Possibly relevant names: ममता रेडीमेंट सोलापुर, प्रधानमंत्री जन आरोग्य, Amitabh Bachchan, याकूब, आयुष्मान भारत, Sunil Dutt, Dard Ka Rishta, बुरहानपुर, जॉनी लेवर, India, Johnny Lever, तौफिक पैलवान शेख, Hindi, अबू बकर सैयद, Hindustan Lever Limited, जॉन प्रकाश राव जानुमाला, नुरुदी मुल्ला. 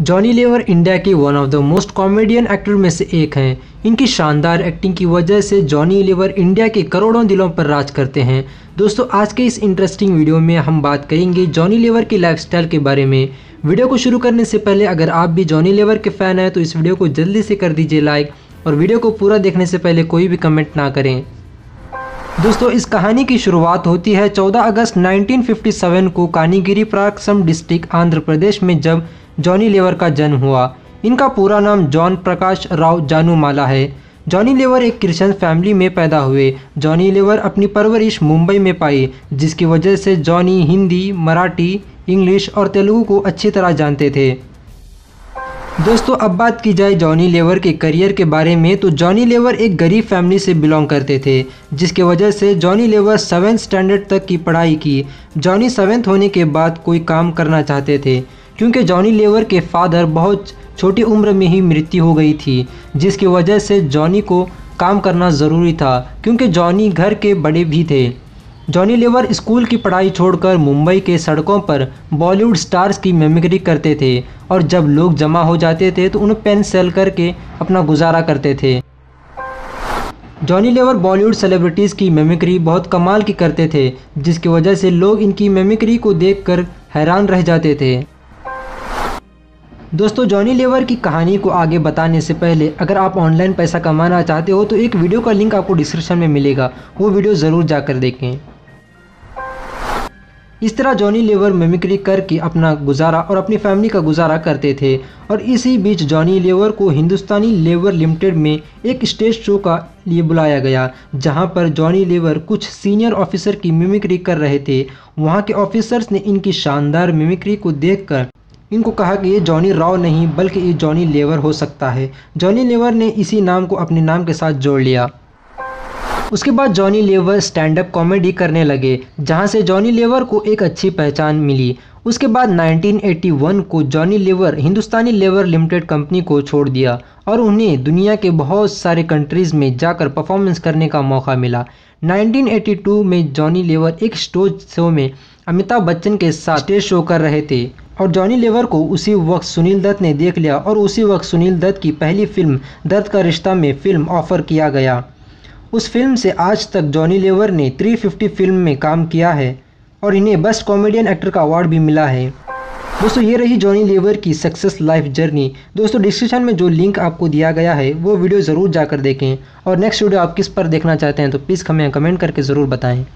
जॉनी लेवर India के one of the most comedian actor में से एक हैं। इनकी शानदार एक्टिंग की वजह से जॉनी लेवर इंडिया के करोड़ों दिलों पर राज करते हैं। दोस्तों, आज के इस इंटरेस्टिंग वीडियो में हम बात करेंगे जॉनी लेवर की लाइफस्टाइल के बारे में। वीडियो को शुरू करने से पहले अगर आप भी जॉनी लेवर के फ़ैन हैं तो इस वीडियो को जल्दी से कर दीजिए लाइक, और वीडियो को पूरा देखने से पहले कोई भी कमेंट ना करें। दोस्तों, इस कहानी की शुरुआत होती है 14 अगस्त 1957 को कानीगिरी प्राक्षम डिस्ट्रिक्ट आंध्र प्रदेश में, जब जॉनी लेवर का जन्म हुआ। इनका पूरा नाम जॉन प्रकाश राव जानुमाला है। जॉनी लेवर एक क्रिश्चियन फैमिली में पैदा हुए। जॉनी लेवर अपनी परवरिश मुंबई में पाई, जिसकी वजह से जॉनी हिंदी, मराठी, इंग्लिश और तेलुगू को अच्छी तरह जानते थे। दोस्तों, अब बात की जाए जॉनी लेवर के करियर के बारे में, तो जॉनी लेवर एक गरीब फैमिली से बिलोंग करते थे, जिसके वजह से जॉनी लेवर 7th स्टैंडर्ड तक की पढ़ाई की। जॉनी 7th होने के बाद कोई काम करना चाहते थे, क्योंकि जॉनी लेवर के फादर बहुत छोटी उम्र में ही मृत्यु हो गई थी, जिसकी वजह से जॉनी को काम करना ज़रूरी था, क्योंकि जॉनी घर के बड़े भी थे। जॉनी लेवर स्कूल की पढ़ाई छोड़कर मुंबई के सड़कों पर बॉलीवुड स्टार्स की मिमिक्री करते थे, और जब लोग जमा हो जाते थे तो उन्हें पेन सेल करके अपना गुजारा करते थे। जॉनी लेवर बॉलीवुड सेलिब्रिटीज़ की मिमिक्री बहुत कमाल की करते थे, जिसकी वजह से लोग इनकी मिमिक्री को देखकर हैरान रह जाते थे। दोस्तों, जॉनी लेवर की कहानी को आगे बताने से पहले अगर आप ऑनलाइन पैसा कमाना चाहते हो तो एक वीडियो का लिंक आपको डिस्क्रिप्शन में मिलेगा, वो वीडियो ज़रूर जाकर देखें। इस तरह जॉनी लेवर मिमिक्री करके अपना गुजारा और अपनी फैमिली का गुजारा करते थे, और इसी बीच जॉनी लेवर को हिंदुस्तानी लेवर लिमिटेड में एक स्टेज शो का लिए बुलाया गया, जहां पर जॉनी लेवर कुछ सीनियर ऑफिसर की मिमिक्री कर रहे थे। वहां के ऑफिसर्स ने इनकी शानदार मिमिक्री को देखकर इनको कहा कि ये जॉनी राव नहीं बल्कि ये जॉनी लेवर हो सकता है। जॉनी लेवर ने इसी नाम को अपने नाम के साथ जोड़ लिया। उसके बाद जॉनी लेवर स्टैंड अप कॉमेडी करने लगे, जहां से जॉनी लेवर को एक अच्छी पहचान मिली। उसके बाद 1981 को जॉनी लेवर हिंदुस्तानी लेवर लिमिटेड कंपनी को छोड़ दिया, और उन्हें दुनिया के बहुत सारे कंट्रीज़ में जाकर परफॉर्मेंस करने का मौका मिला। 1982 में जॉनी लेवर एक स्टेज शो में अमिताभ बच्चन के साथ स्टेज शो कर रहे थे, और जॉनी लेवर को उसी वक्त सुनील दत्त ने देख लिया, और उसी वक्त सुनील दत्त की पहली फिल्म दर्द का रिश्ता में फिल्म ऑफर किया गया। उस फिल्म से आज तक जॉनी लेवर ने 350 फिल्म में काम किया है, और इन्हें बेस्ट कॉमेडियन एक्टर का अवार्ड भी मिला है। दोस्तों, ये रही जॉनी लेवर की सक्सेस लाइफ जर्नी। दोस्तों, डिस्क्रिप्शन में जो लिंक आपको दिया गया है वो वीडियो ज़रूर जाकर देखें, और नेक्स्ट वीडियो आप किस पर देखना चाहते हैं तो प्लीज़ हमें कमेंट करके ज़रूर बताएँ।